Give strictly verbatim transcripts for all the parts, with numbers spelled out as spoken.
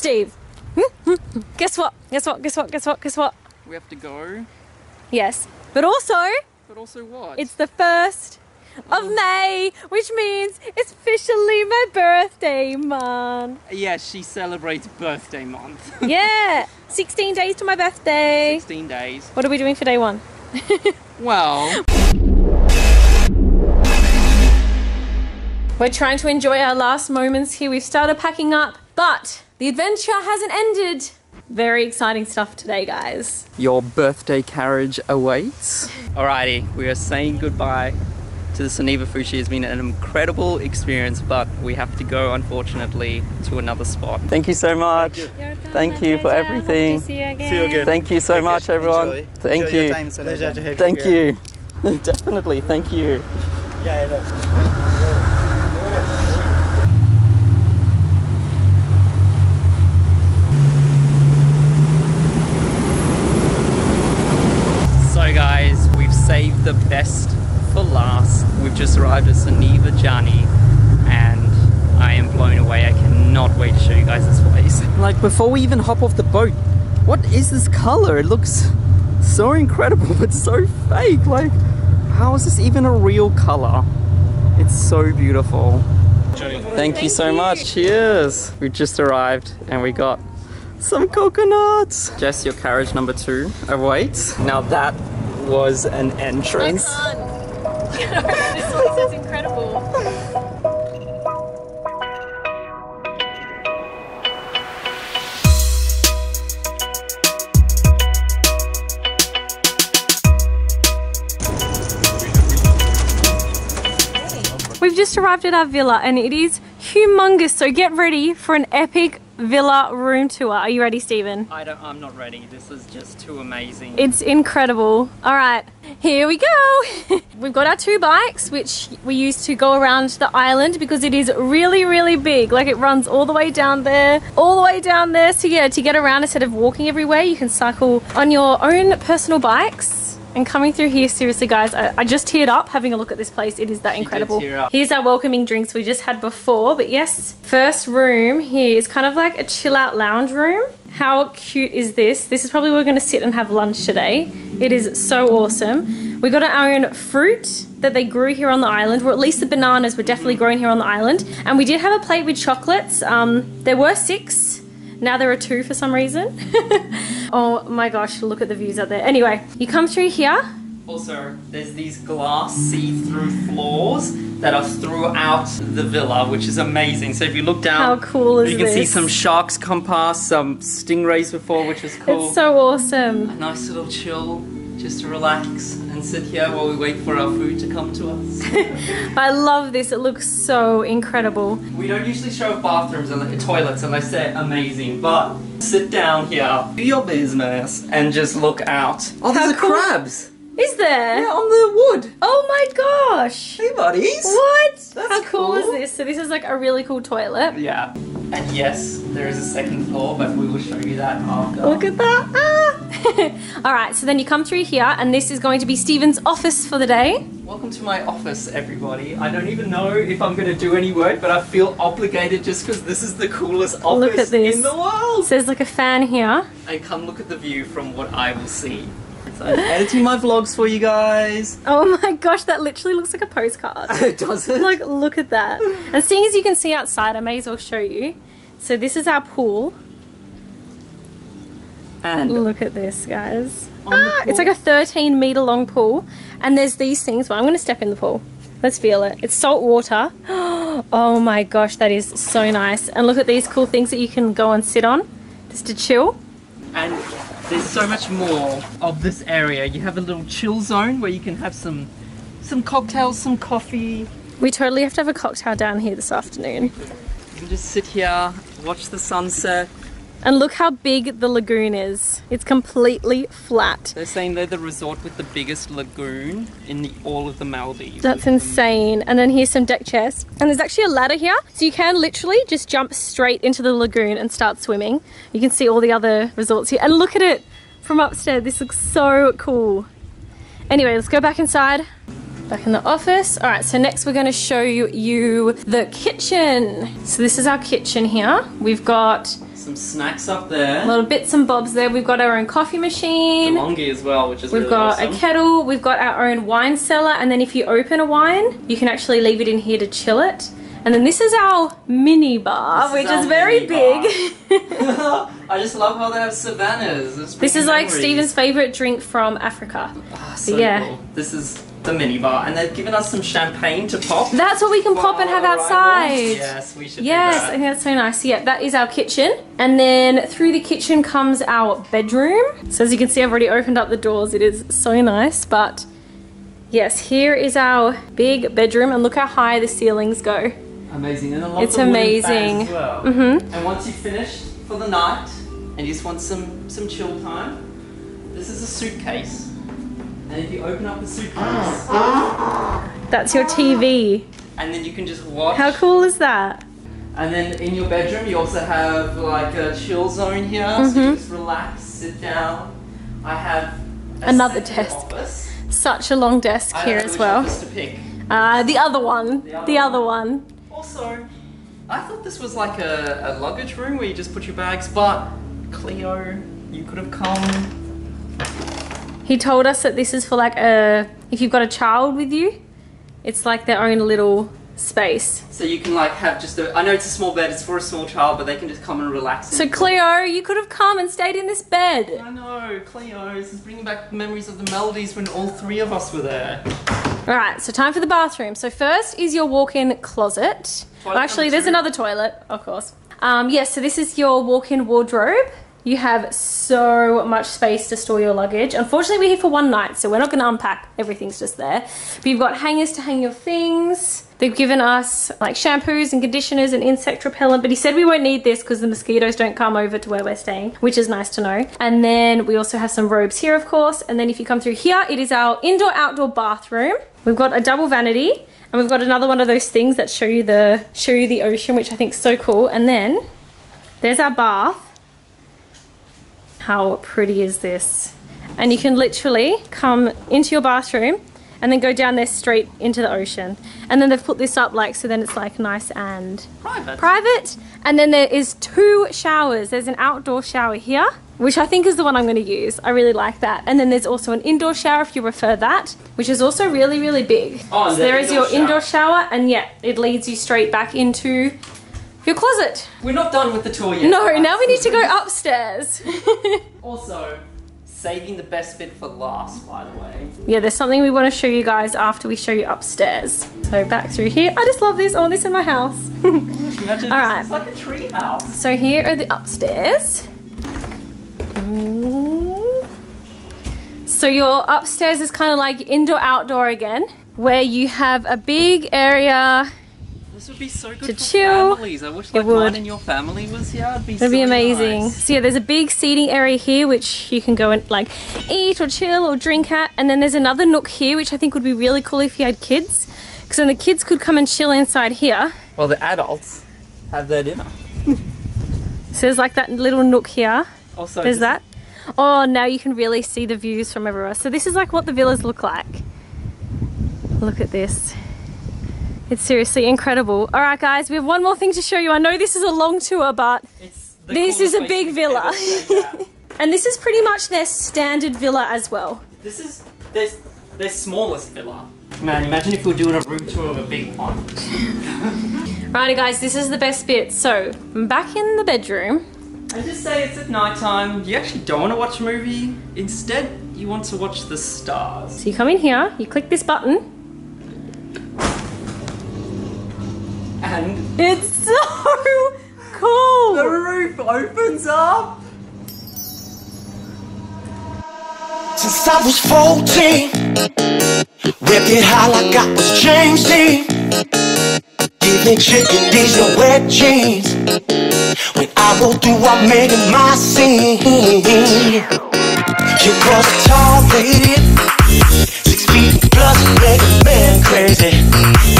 Steve. Guess what? Guess what? Guess what? Guess what? Guess what? We have to go. Yes. But also... But also what? It's the first of May, which means it's officially my birthday month. Yeah, she celebrates birthday month. Yeah. sixteen days to my birthday. sixteen days. What are we doing for day one? Well... We're trying to enjoy our last moments here. We've started packing up, but the adventure hasn't ended. Very exciting stuff today, guys. Your birthday carriage awaits. Alrighty, we are saying goodbye to the Soneva Fushi. It's been an incredible experience, but we have to go, unfortunately, to another spot. Thank you so much. Thank you, Thank you for everything. See you again. See you again. Thank you so Thank much, you. everyone. Enjoy. Thank Enjoy you. Your time, Pleasure to have Thank you. you. Definitely. Thank you. Yeah, yeah. Saved the best for last. We've just arrived at Soneva Jani and I am blown away. I cannot wait to show you guys this place. Like, before we even hop off the boat, what is this color? It looks so incredible but so fake. Like, how is this even a real color? It's so beautiful. Thank, Thank you so you. much. Cheers. We just arrived and we got some coconuts. Jess, your carriage number two awaits. Now that was an entrance. I can't. You know, this place is incredible. We've just arrived at our villa and it is humongous, so get ready for an epic villa room tour. Are you ready, Stephen? I don't, I'm not ready. This is just too amazing. It's incredible. All right, here we go. We've got our two bikes, which we use to go around the island because it is really, really big. Like, it runs all the way down there, all the way down there. So yeah, to get around instead of walking everywhere, you can cycle on your own personal bikes. And coming through here, seriously guys, I, I just teared up having a look at this place. It is that incredible. Here's our welcoming drinks we just had before, but yes, first room here is kind of like a chill out lounge room. How cute is this? This is probably where we're gonna sit and have lunch today. It is so awesome. We got our own fruit that they grew here on the island, or at least the bananas were definitely grown here on the island. And we did have a plate with chocolates. Um, there were six. Now there are two for some reason. Oh my gosh, look at the views out there. Anyway, you come through here. Also, there's these glass see-through floors that are throughout the villa, which is amazing. So if you look down, how cool is you can this? see some sharks come past, some stingrays before, which is cool. It's so awesome. A nice little chill, just to relax and sit here while we wait for our food to come to us. I love this, it looks so incredible. We don't usually show bathrooms and like toilets unless they're amazing, but sit down here, do your business, and just look out. Oh, there's cool. crabs! Is there? Yeah, on the wood. Oh my gosh! Hey buddies! What? That's How cool, cool is this? So this is like a really cool toilet. Yeah. And yes, there is a second floor, but we will show you that after. Look at that! Ah! Alright, so then you come through here and this is going to be Stephen's office for the day. Welcome to my office, everybody. I don't even know if I'm going to do any work, but I feel obligated just because this is the coolest office in the world. So there's like a fan here. And come look at the view from what I will see. So I'm editing my vlogs for you guys. Oh my gosh, that literally looks like a postcard. It doesn't. Like, look at that. And seeing as you can see outside, I may as well show you. So this is our pool. And look at this, guys. Ah, it's like a thirteen meter long pool. And there's these things. Well, I'm going to step in the pool. Let's feel it. It's salt water. Oh my gosh, that is so nice. And look at these cool things that you can go and sit on just to chill. And there's so much more of this area. You have a little chill zone where you can have some some cocktails, some coffee. We totally have to have a cocktail down here this afternoon. You can just sit here, watch the sunset. And look how big the lagoon is. It's completely flat. They're saying they're the resort with the biggest lagoon in the, all of the Maldives. That's insane. And then here's some deck chairs. And there's actually a ladder here. So you can literally just jump straight into the lagoon and start swimming. You can see all the other resorts here. And look at it from upstairs. This looks so cool. Anyway, let's go back inside. Back in the office. All right, so next we're going to show you the kitchen. So this is our kitchen here. We've got Some snacks up there. Little bits and bobs there. We've got our own coffee machine. Longi as well, which is We've really got awesome. a kettle. We've got our own wine cellar. And then if you open a wine, you can actually leave it in here to chill it. And then this is our mini bar, this which is, is very big. I just love how they have savannas. This is like Stephen's favourite drink from Africa. Oh, so yeah. cool. This is the mini bar, and they've given us some champagne to pop. That's what we can pop and have outside. Arrivals. Yes, we should Yes, do that. I think that's so nice. Yeah, that is our kitchen. And then through the kitchen comes our bedroom. So as you can see, I've already opened up the doors. It is so nice, but yes, here is our big bedroom, and look how high the ceilings go. Amazing, and I love it's the amazing. As well. Mm-hmm. And once you've finished for the night and you just want some some chill time, this is a suitcase. And if you open up the suitcase, that's your T V. And then you can just watch. How cool is that? And then in your bedroom, you also have like a chill zone here, mm-hmm. so you just relax, sit down. I have a another desk. Office. Such a long desk I here as well. To pick. Uh, the other one. The other, the other one. one. Also, I thought this was like a, a luggage room where you just put your bags, but Cleo, you could have come. He told us that this is for like a, if you've got a child with you, it's like their own little space. So you can like have just a, I know it's a small bed, it's for a small child, but they can just come and relax. So Cleo, you could have come and stayed in this bed. I know, Cleo, this is bringing back memories of the Maldives when all three of us were there. Alright, so time for the bathroom. So first is your walk-in closet. Well, actually, there's another toilet, of course. Um, yes, yeah, so this is your walk-in wardrobe. You have so much space to store your luggage. Unfortunately, we're here for one night, so we're not going to unpack. Everything's just there. But you've got hangers to hang your things. They've given us like shampoos and conditioners and insect repellent, but he said we won't need this because the mosquitoes don't come over to where we're staying, which is nice to know. And then we also have some robes here, of course. And then if you come through here, it is our indoor-outdoor bathroom. We've got a double vanity, and we've got another one of those things that show you the show you the ocean, which I think is so cool. And then there's our bath. How pretty is this? And you can literally come into your bathroom and then go down there straight into the ocean. And then they've put this up like, so then it's like nice and private. private. And then there is two showers. There's an outdoor shower here, which I think is the one I'm going to use. I really like that. And then there's also an indoor shower if you prefer that, which is also really, really big. Oh, so there is your indoor shower, and yeah, it leads you straight back into your closet. We're not done with the tour yet. No, now we need to go upstairs. Also, saving the best bit for last, by the way. Yeah, there's something we want to show you guys after we show you upstairs. So back through here. I just love this. I want this in my house. Imagine all right. It's like a tree house. So here are the upstairs. So your upstairs is kind of like indoor-outdoor again, where you have a big area. This would be so good to for chill. families. I wish like mine and your family was here. It'd be, It'd so be amazing. Nice. So yeah, there's a big seating area here which you can go and like eat or chill or drink at. And then there's another nook here which I think would be really cool if you had kids, because then the kids could come and chill inside here. Well, the adults have their dinner. So there's like that little nook here. Also, there's that. Oh, now you can really see the views from everywhere. So this is like what the villas look like. Look at this. It's seriously incredible. All right, guys, we have one more thing to show you. I know this is a long tour, but it's this is a big villa. And this is pretty much their standard villa as well. This is their, their smallest villa. Man, imagine if we were doing a room tour of a big one. Righty, guys, this is the best bit. So, I'm back in the bedroom. I just say it's at night time. You actually don't want to watch a movie. Instead, you want to watch the stars. So you come in here, you click this button. And it's so cool! The roof opens up! Since I was fourteen, whipped it high like I was James Dean. Giving chicken diesel wet jeans. When I roll through, I'm making my scene. You girls are tall, lady. Six feet plus, make a man crazy.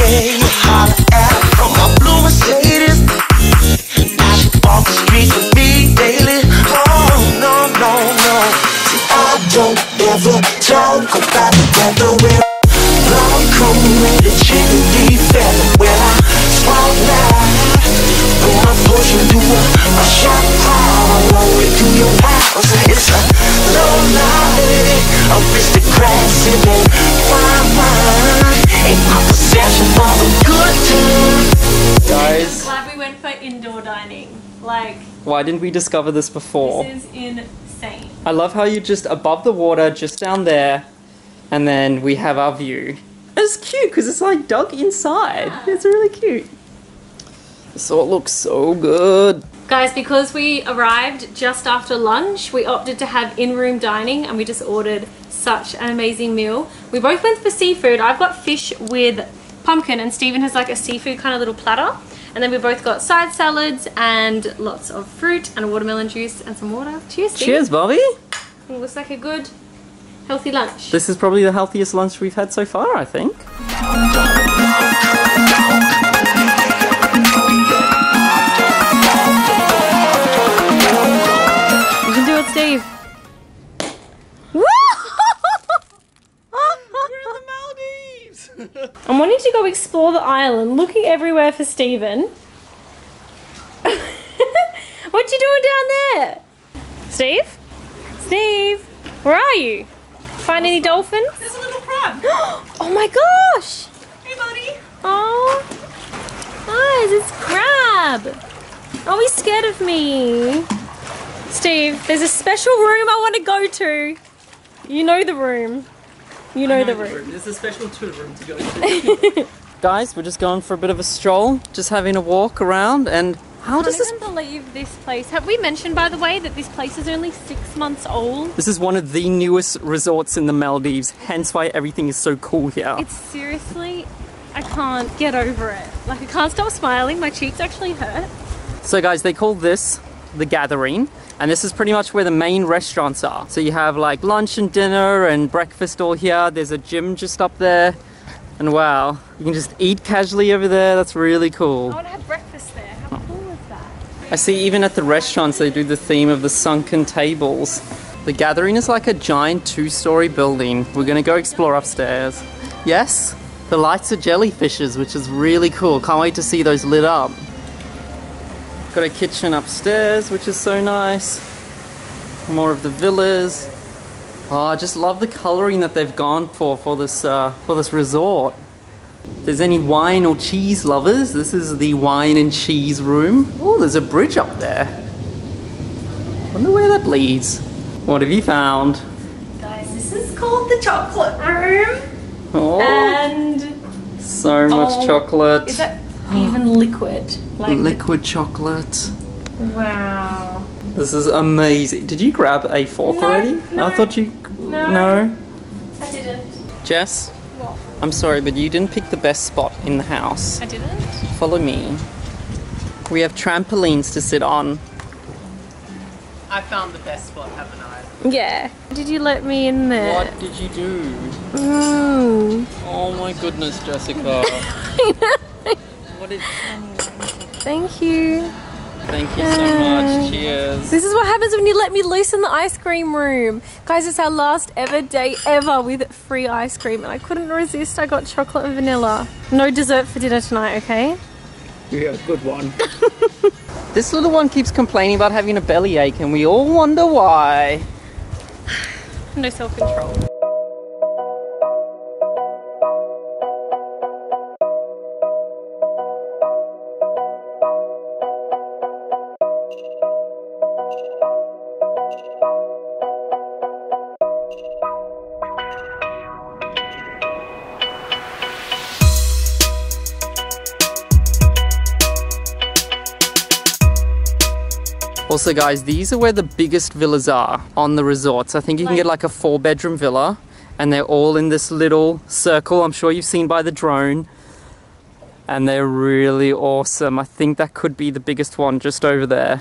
Yeah, you holler at her from my blue Mercedes. Now she walk the streets with me daily. Oh, no, no, no. See, I don't ever talk about the weather. When I'm coming with a chimney feather. When I swallow, when I'm pushing through a shot. Like, why didn't we discover this before? This is insane. I love how you're just above the water, just down there, and then we have our view. It's cute because it's like dug inside. Yeah. It's really cute. So it looks so good. Guys, because we arrived just after lunch, we opted to have in-room dining and we just ordered such an amazing meal. We both went for seafood. I've got fish with pumpkin and Stephen has like a seafood kind of little platter. And then we both got side salads and lots of fruit and watermelon juice and some water. Cheers, Stephen. Cheers, Bobby. It looks like a good, healthy lunch. This is probably the healthiest lunch we've had so far, I think. You can do it, Steve. Woo! We're in the Maldives! I'm wanting to go explore the island, looking everywhere for Stephen. What you doing down there? Steve? Steve? Where are you? Find any dolphins? There's a little crab. Oh my gosh! Hey, buddy. Oh, guys, it's crab. Oh, he's scared of me. Steve, there's a special room I want to go to. You know the room. You know, know the, room. the room. There's a special tour room to go to. Guys, we're just going for a bit of a stroll, just having a walk around, and how does this... I can't believe this place. Have we mentioned, by the way, that this place is only six months old? This is one of the newest resorts in the Maldives, hence why everything is so cool here. It's seriously... I can't get over it. Like, I can't stop smiling. My cheeks actually hurt. So, guys, they call this the Gathering, and this is pretty much where the main restaurants are. So you have, like, lunch and dinner and breakfast all here. There's a gym just up there. And, wow, you can just eat casually over there. That's really cool. I want to have breakfast there. I see even at the restaurants they do the theme of the sunken tables. The Gathering is like a giant two-story building. We're gonna go explore upstairs. Yes, the lights are jellyfishes, which is really cool. Can't wait to see those lit up. Got a kitchen upstairs, which is so nice. More of the villas. Oh, I just love the coloring that they've gone for for this uh, for this resort. If there's any wine or cheese lovers, this is the wine and cheese room. Oh, there's a bridge up there. Wonder where that leads. What have you found? Guys, this is called the chocolate room. Oh, and so much oh, chocolate. Is that even liquid? Like liquid chocolate. Wow. This is amazing. Did you grab a fork no, already? No. I thought you... No. no. I didn't. Jess? I'm sorry, but you didn't pick the best spot in the house. I didn't? Follow me. We have trampolines to sit on. I found the best spot, haven't I? Yeah. Did you let me in there? What did you do? Ooh. Oh my goodness, Jessica. What is... Thank you. Thank you so much. Cheers. This is what happens when you let me loose in the ice cream room. Guys, it's our last ever day ever with free ice cream. And I couldn't resist. I got chocolate and vanilla. No dessert for dinner tonight, okay? Yeah, good one. This little one keeps complaining about having a bellyache and we all wonder why. No self-control. Also guys, these are where the biggest villas are on the resorts. I think you can get like a four bedroom villa and they're all in this little circle. I'm sure you've seen by the drone and they're really awesome. I think that could be the biggest one just over there.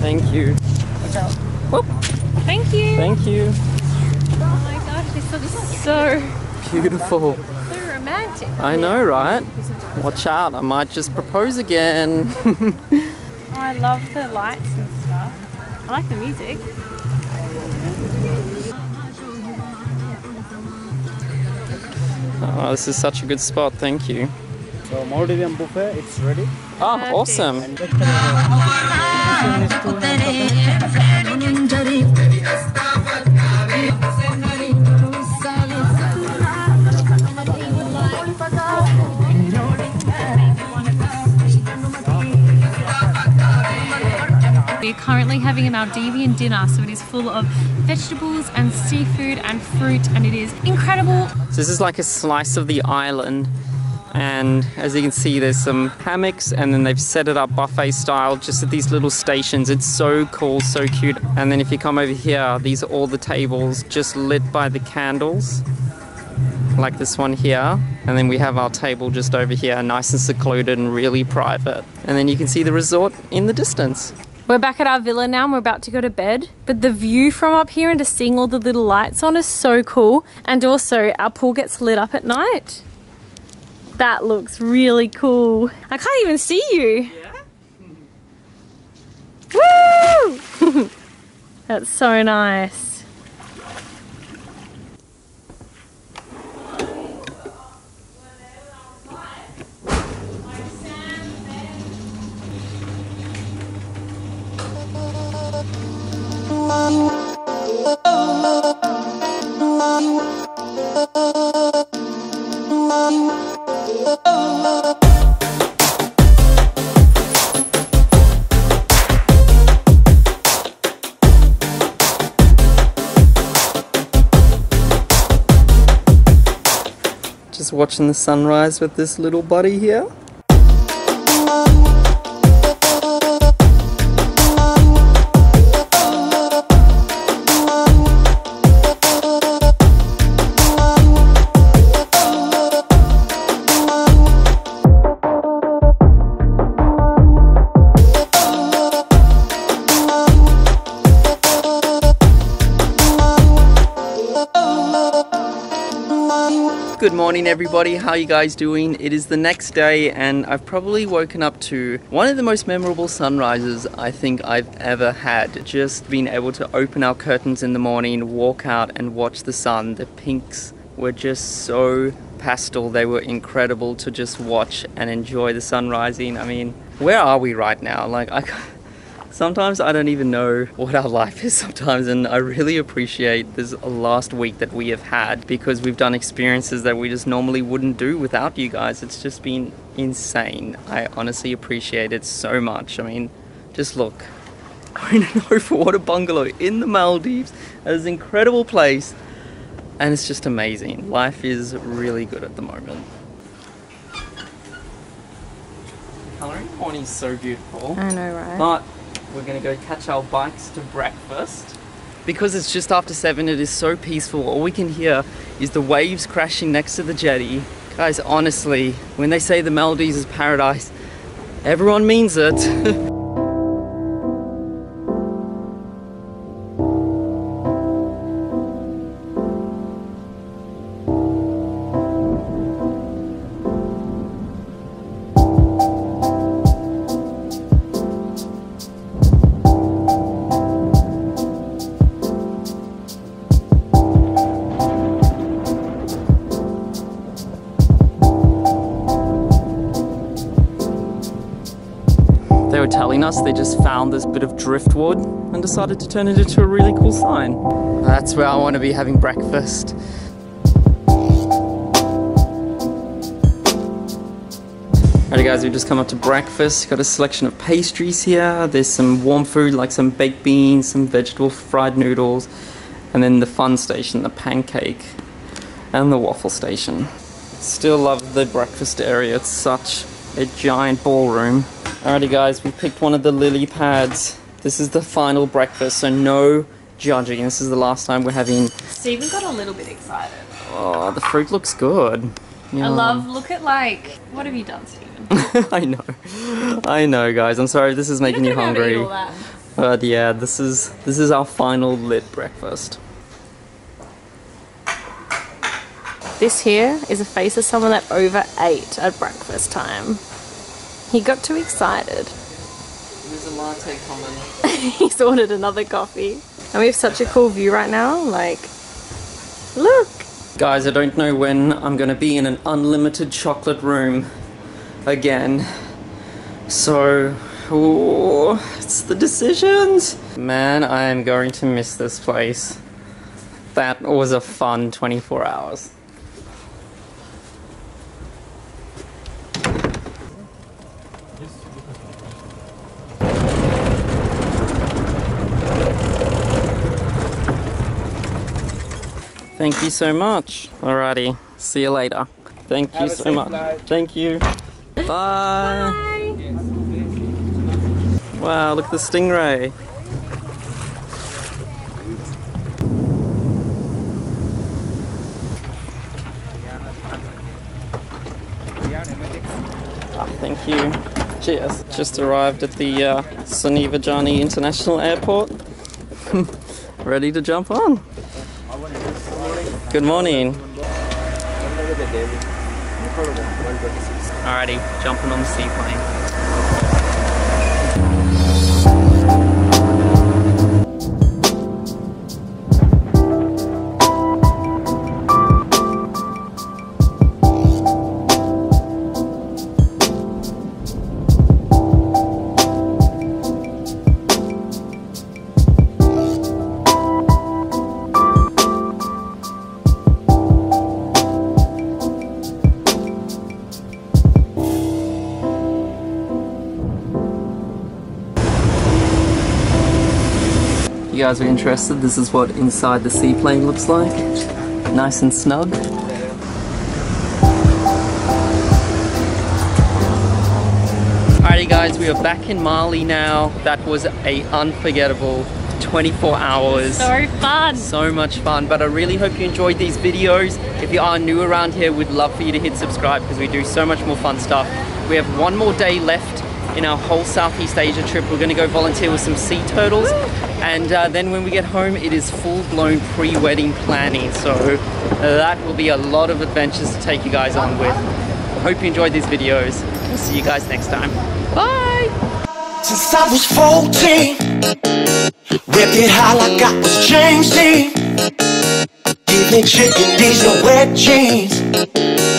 Thank you. Look out. Whoop. Thank you. Thank you. Oh my gosh, this looks so beautiful. So romantic. I know, right? Watch out, I might just propose again. Oh, I love the lights and stuff. I like the music. Oh, this is such a good spot, thank you. So, Maldivian buffet, it's ready. Oh, perfect. Awesome. And We're currently having a Maldivian dinner, so it is full of vegetables and seafood and fruit, and it is incredible. So this is like a slice of the island, and as you can see there's some hammocks, and then they've set it up buffet style just at these little stations. It's so cool, so cute. And then if you come over here, these are all the tables just lit by the candles, like this one here, and then we have our table just over here, nice and secluded and really private. And then you can see the resort in the distance. We're back at our villa now and we're about to go to bed, but the view from up here and just seeing all the little lights on is so cool. And also our pool gets lit up at night. That looks really cool. I can't even see you. Yeah. Woo! That's so nice. Just watching the sunrise with this little buddy here. Good morning everybody, how are you guys doing? It is the next day and I've probably woken up to one of the most memorable sunrises I think I've ever had. Just being able to open our curtains in the morning, walk out and watch the sun. The pinks were just so pastel, they were incredible to just watch and enjoy the sun rising. I mean, where are we right now? Like, I sometimes I don't even know what our life is sometimes, and I really appreciate this last week that we have had, because we've done experiences that we just normally wouldn't do without you guys. It's just been insane. I honestly appreciate it so much. I mean, just look. We're in an overwater bungalow in the Maldives. It is an incredible place and it's just amazing. Life is really good at the moment. Coloring morning's so beautiful. I know, right? But we're gonna go catch our bikes to breakfast. Because it's just after seven, it is so peaceful. All we can hear is the waves crashing next to the jetty. Guys, honestly, when they say the Maldives is paradise, everyone means it. They were telling us they just found this bit of driftwood and decided to turn it into a really cool sign. That's where I want to be having breakfast. Alrighty guys, we've just come up to breakfast. Got a selection of pastries here. There's some warm food like some baked beans, some vegetable fried noodles, and then the fun station, the pancake, and the waffle station. Still love the breakfast area. It's such a giant ballroom. Alrighty guys, we picked one of the lily pads. This is the final breakfast, so no judging. This is the last time we're having... Stephen got a little bit excited. Oh, the fruit looks good. Yeah. I love, look at like, what have you done, Stephen? I know. I know guys, I'm sorry if this is making you hungry. All that. But yeah, this is, this is our final lit breakfast. This here is a face of someone that overate at breakfast time. He got too excited. There's a latte coming. He's ordered another coffee. And we have such a cool view right now, like, look! Guys, I don't know when I'm gonna be in an unlimited chocolate room again. So, ooh, it's the decisions! Man, I am going to miss this place. That was a fun twenty-four hours. Thank you so much. Alrighty, see you later. Thank Have you so much. Flight. Thank you. Bye. Bye. Wow, look at the stingray. Oh, thank you. Cheers. Just arrived at the uh, Soneva Jani International Airport. Ready to jump on. Good morning. Alrighty, jumping on the seaplane. You guys are interested, this is what inside the seaplane looks like. Nice and snug. Alrighty guys, we are back in Mali now. That was a unforgettable twenty-four hours. So fun! So much fun, but I really hope you enjoyed these videos. If you are new around here, we'd love for you to hit subscribe because we do so much more fun stuff. We have one more day left in our whole Southeast Asia trip. We're gonna go volunteer with some sea turtles. And uh, then when we get home, it is full-blown pre-wedding planning. So that will be a lot of adventures to take you guys on with. Hope you enjoyed these videos. We'll see you guys next time. Bye! Since I was fourteen, ripped it all I got was changed. Give me chicken, these are wet jeans.